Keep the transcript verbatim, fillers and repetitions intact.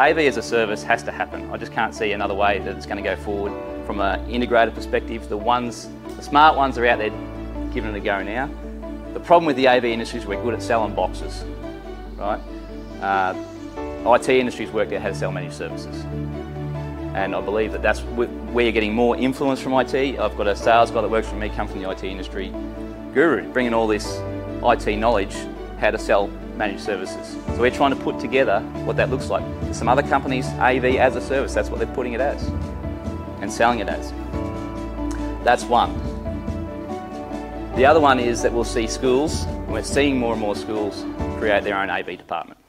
A V as a service has to happen. I just can't see another way that it's going to go forward from an integrated perspective. The ones, the smart ones are out there giving it a go now. The problem with the A V industry is we're good at selling boxes, right? Uh, I T industry's worked out how to sell managed services. And I believe that that's where you're getting more influence from I T. I've got a sales guy that works for me, come from the I T industry guru, bringing all this I T knowledge, how to sell managed services. So we're trying to put together what that looks like. Some other companies, A V as a service, that's what they're putting it as and selling it as. That's one. The other one is that we'll see schools, and we're seeing more and more schools create their own A V department.